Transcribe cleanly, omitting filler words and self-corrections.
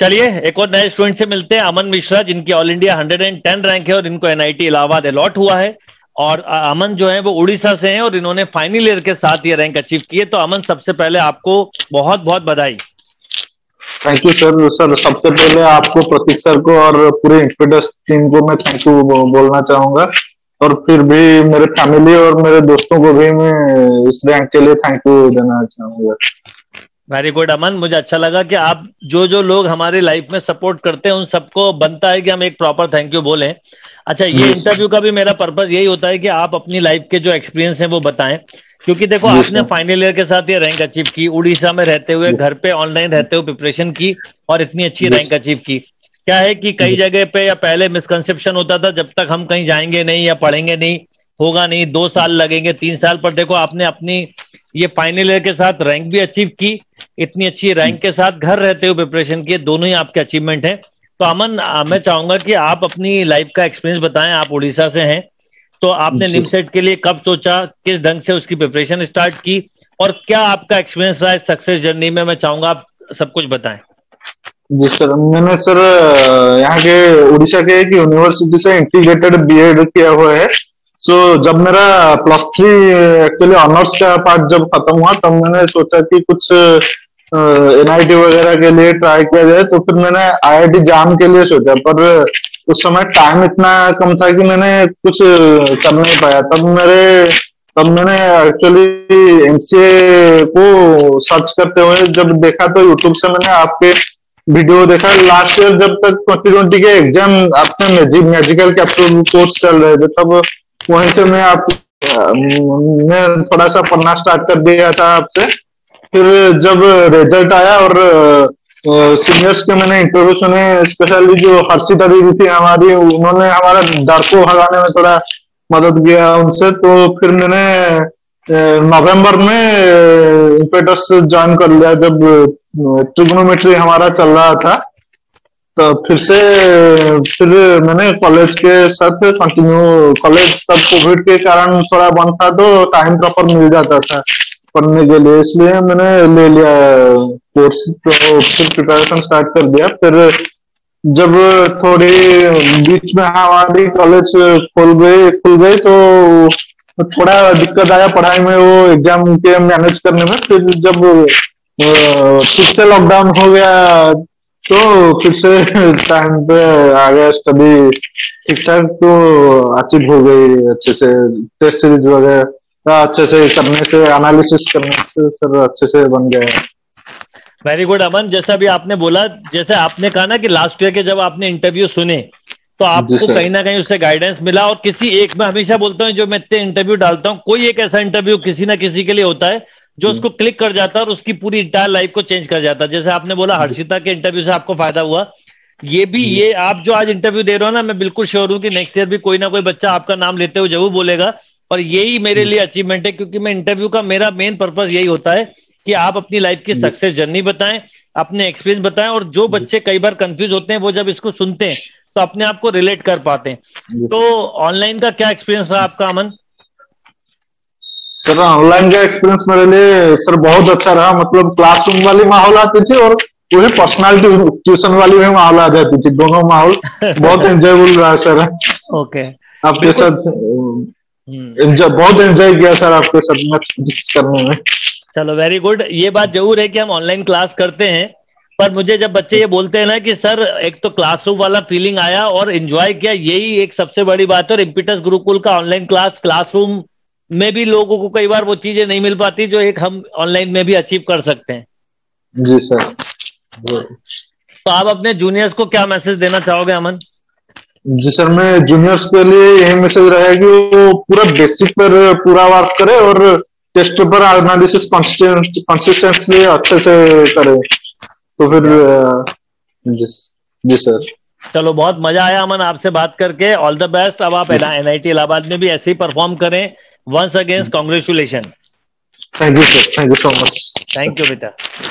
चलिए एक और नए स्टूडेंट से मिलते हैं, अमन मिश्रा, जिनकी ऑल इंडिया 110 रैंक है और इनको एनआईटी इलाहाबाद अलॉट हुआ है। और अमन जो है वो उड़ीसा से हैं और इन्होंने फाइनल ईयर के साथ ये रैंक अचीव किए। तो अमन, सबसे पहले आपको बहुत बहुत बधाई। Thank you sir. सर सबसे पहले आपको, प्रतीक सर को और पूरे इंपेटस टीम को मैं थैंक यू बोलना चाहूंगा, और फिर भी मेरे फैमिली और मेरे दोस्तों को भी मैं इस रैंक के लिए थैंक यू देना चाहूंगा। वेरी गुड अमन, मुझे अच्छा लगा कि आप जो जो लोग हमारे लाइफ में सपोर्ट करते हैं उन सबको बनता है कि हम एक प्रॉपर थैंक यू बोलें। अच्छा, ये इंटरव्यू का भी मेरा पर्पस यही होता है कि आप अपनी लाइफ के जो एक्सपीरियंस है वो बताएं, क्योंकि देखो आपने फाइनल ईयर के साथ ये रैंक अचीव की, उड़ीसा में रहते हुए, घर पे ऑनलाइन रहते हुए प्रिपरेशन की और इतनी अच्छी रैंक अचीव की। क्या है कि कई जगह पे या पहले मिसकंसेप्शन होता था जब तक हम कहीं जाएंगे नहीं या पढ़ेंगे नहीं होगा नहीं, 2 साल लगेंगे 3 साल, पर देखो आपने अपनी ये फाइनल ईयर के साथ रैंक भी अचीव की, इतनी अच्छी रैंक के साथ घर रहते हुए प्रिपरेशन किए, दोनों ही आपके अचीवमेंट हैं। तो अमन, मैं चाहूंगा कि आप अपनी लाइफ का एक्सपीरियंस बताएं। आप उड़ीसा से हैं, तो आपने निमसेट के लिए कब सोचा, किस ढंग से उसकी प्रिपरेशन स्टार्ट की और क्या आपका एक्सपीरियंस रहा है सक्सेस जर्नी में? मैं चाहूंगा आप सब कुछ बताएं। जी सर, मैंने सर यहाँ के उड़ीसा के एक यूनिवर्सिटी से इंटीग्रेटेड बीएड किया हुआ है। सो जब मेरा प्लस 3 एक्चुअली ऑनर्स का पार्ट जब खत्म हुआ, तब मैंने सोचा कि कुछ एनआईटी वगैरह के लिए ट्राई किया जाए। तो फिर मैंने आईआईटी जाम के लिए सोचा, पर उस समय टाइम इतना कम था कि मैंने कुछ कर नहीं पाया। तब मैंने एक्चुअली एमसीए को सर्च करते हुए जब देखा, तो यूट्यूब से मैंने आपके वीडियो देखा। लास्ट ईयर जब तक 2020 के एग्जाम आपने मैजिकल कैपिटल कोर्स चल रहे थे, तब वहीं से मैं थोड़ा सा पढ़ना स्टार्ट कर दिया था आपसे। फिर जब रिजल्ट आया और सीनियर्स के मैंने इंटरव्यू सुने, स्पेशली जो हर्षिता दीदी थी हमारी, उन्होंने हमारा डर को हराने में थोड़ा मदद किया उनसे। तो फिर मैंने नवंबर में इंपेटस ज्वाइन कर लिया जब ट्रिग्नोमेट्री हमारा चल रहा था। तो फिर मैंने कॉलेज के साथ कंटिन्यू, कॉलेज तब कोविड के कारण थोड़ा बंद था, तो टाइम प्रॉपर मिल जाता था पढ़ने के लिए, इसलिए मैंने ले लिया कोर्स। तो फिर प्रिपरेशन स्टार्ट कर दिया। फिर जब थोड़ी बीच में हमारी कॉलेज खुल गई तो थोड़ा दिक्कत आया पढ़ाई में, वो एग्जाम के मैनेज करने में। फिर जब फिर से लॉकडाउन हो गया, तो फिर से टाइम पे आ गया, स्टडी ठीक ठाक तो अचीव हो गई अच्छे से। टेस्ट सीरीज वगैरह अच्छे से करने से, एनालिसिस करने से सर अच्छे से बन गया। वेरी गुड अमन, जैसा भी आपने बोला, जैसे आपने कहा ना कि लास्ट ईयर के जब आपने इंटरव्यू सुने तो आपको कहीं ना कहीं उससे गाइडेंस मिला। और किसी एक, मैं हमेशा बोलता हूँ जो मैं इतने इंटरव्यू डालता हूँ, कोई एक ऐसा इंटरव्यू किसी ना किसी के लिए होता है जो उसको क्लिक कर जाता है और उसकी पूरी इंटायर लाइफ को चेंज कर जाता है। जैसे आपने बोला हर्षिता के इंटरव्यू से आपको फायदा हुआ, ये भी, ये आप जो आज इंटरव्यू दे रहे हो ना, मैं बिल्कुल श्योर हूं कि नेक्स्ट ईयर भी कोई ना कोई बच्चा आपका नाम लेते हुए जरूर बोलेगा। और यही मेरे लिए अचीवमेंट है, क्योंकि मैं इंटरव्यू का, मेरा मेन पर्पस यही होता है कि आप अपनी लाइफ की सक्सेस जर्नी बताएं, अपने एक्सपीरियंस बताएं, और जो बच्चे कई बार कंफ्यूज होते हैं वो जब इसको सुनते हैं तो अपने आप को रिलेट कर पाते हैं। तो ऑनलाइन का क्या एक्सपीरियंस रहा आपका अमन? सर ऑनलाइन का एक्सपीरियंस मेरे लिए सर बहुत अच्छा रहा। मतलब क्लासरूम वाली माहौल आती थी और वही पर्सनल ट्यूशन वाली भी माहौल आ जाती थी, दोनों माहौल बहुत एंजॉयबल रहा सर। ओके, आपके साथ बहुत एंजॉय किया सर आपके साथ मैथ्स करने में। चलो वेरी गुड। ये बात जरूर है कि हम ऑनलाइन क्लास करते हैं, पर मुझे जब बच्चे ये बोलते हैं ना कि सर एक तो क्लासरूम वाला फीलिंग आया और एंजॉय किया, यही एक सबसे बड़ी बात है। और इम्पिटस गुरुकुल का ऑनलाइन क्लास, क्लासरूम में भी लोगों को कई बार वो चीजें नहीं मिल पाती जो एक हम ऑनलाइन में भी अचीव कर सकते हैं। जी सर। तो आप अपने जूनियर्स को क्या मैसेज देना चाहोगे अमन? जी सर, मैं जूनियर्स के लिए यही मैसेज रहेगा कि वो पूरा बेसिक पर पूरा वर्क करे और टेस्ट पर एनालिसिस कंसिस्टेंटली अच्छे से करे। तो फिर जी सर। चलो, बहुत मजा आया अमन आपसे बात करके। All the best. अब आप एनआईटी इलाहाबाद में भी ऐसे ही परफॉर्म करें। Once again, congratulations. Thank you, sir. Thank you so much. Thank you, Vita.